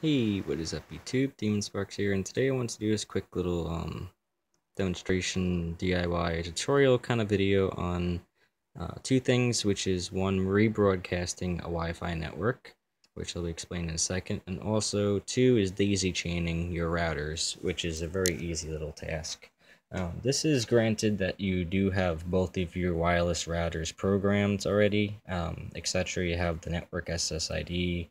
Hey, what is up YouTube? DemonSparks here, and today I want to do this quick little demonstration DIY tutorial kind of video on two things, which is one, rebroadcasting a Wi-Fi network, which I'll explain in a second, and also two is daisy chaining your routers, which is a very easy little task. This is granted that you do have both of your wireless routers programmed already, etc. You have the network SSID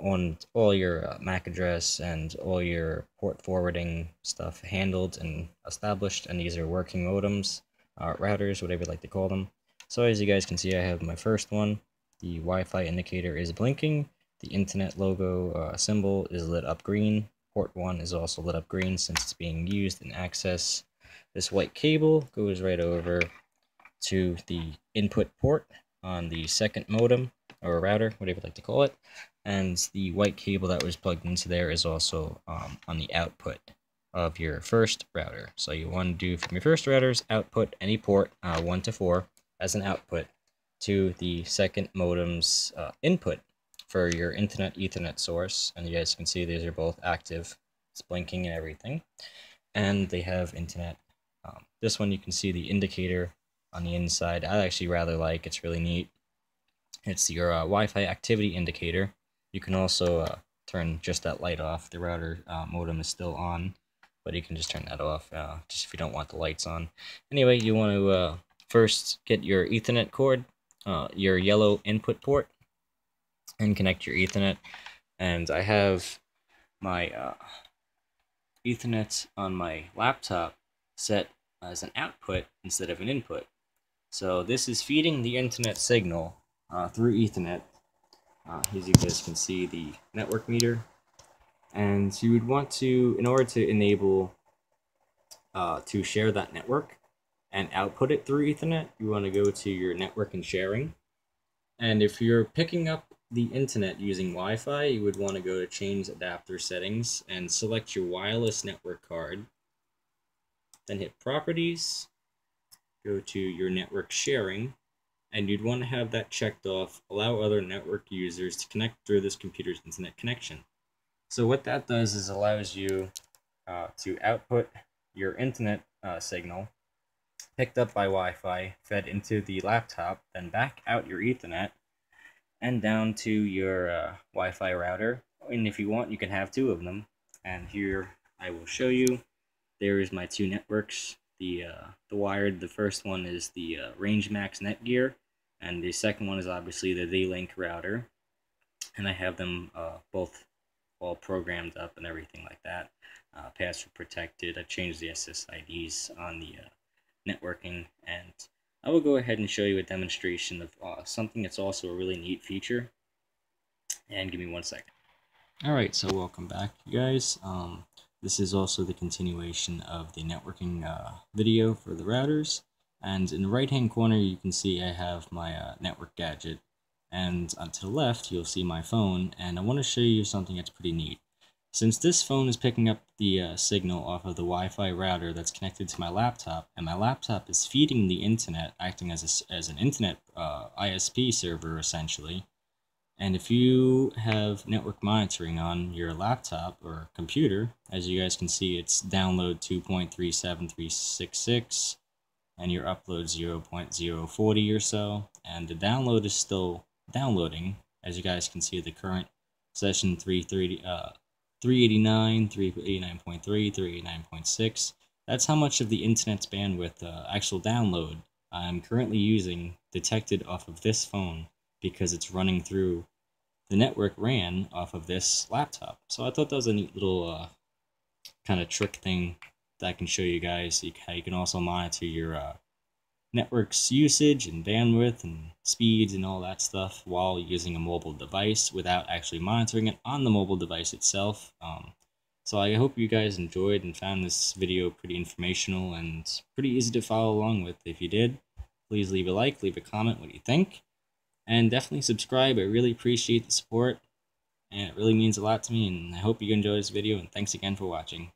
on all your MAC address and all your port forwarding stuff handled and established, and these are working modems, routers, whatever you like to call them. So as you guys can see, I have my first one. The Wi-Fi indicator is blinking, the internet logo symbol is lit up green, port 1 is also lit up green since it's being used in access. This white cable goes right over to the input port on the second modem, or router, whatever you like to call it, and the white cable that was plugged into there is also on the output of your first router. So you want to do from your first router's output, any port 1 to 4 as an output, to the second modem's input for your internet ethernet source, and you guys can see these are both active, it's blinking and everything, and they have internet. This one you can see the indicator on the inside. I actually rather like, it's really neat. It's your Wi-Fi activity indicator. You can also turn just that light off. The router modem is still on, but you can just turn that off just if you don't want the lights on. Anyway, you want to first get your Ethernet cord, your yellow input port, and connect your Ethernet. And I have my Ethernet on my laptop set as an output instead of an input. So this is feeding the internet signal through Ethernet. As you guys can see, the network meter, and you would want to, in order to enable to share that network and output it through Ethernet, you want to go to your network and sharing, and if you're picking up the internet using Wi-Fi, you would want to go to change adapter settings and select your wireless network card, then hit properties, go to your network sharing, and you'd want to have that checked off, allow other network users to connect through this computer's internet connection. So what that does is allows you to output your internet signal picked up by Wi-Fi, fed into the laptop, then back out your Ethernet and down to your Wi-Fi router. And if you want, you can have two of them. And here I will show you. There is my two networks. The wired, the first one is the RangeMax Netgear, and the second one is obviously the D-Link router, and I have them both all programmed up and everything like that, password protected. I changed the SSIDs on the networking, and I will go ahead and show you a demonstration of something that's also a really neat feature, and give me 1 second. Alright, so welcome back you guys. This is also the continuation of the networking video for the routers, and in the right hand corner you can see I have my network gadget, and to the left you'll see my phone, and I want to show you something that's pretty neat. Since this phone is picking up the signal off of the Wi-Fi router that's connected to my laptop, and my laptop is feeding the internet, acting as an internet ISP server essentially, and if you have network monitoring on your laptop or computer, as you guys can see, it's download 2.37366 and your upload 0.040 or so, and the download is still downloading. As you guys can see, the current session 389, 389.3, 389.6, that's how much of the internet's bandwidth actual download I'm currently using, detected off of this phone, because it's running through the network RAN off of this laptop. So I thought that was a neat little kind of trick thing that I can show you guys. You can also monitor your network's usage and bandwidth and speeds and all that stuff while using a mobile device without actually monitoring it on the mobile device itself. So I hope you guys enjoyed and found this video pretty informational and pretty easy to follow along with. If you did, please leave a like, leave a comment what you think. And definitely subscribe. I really appreciate the support, and it really means a lot to me, and I hope you enjoy this video, and thanks again for watching.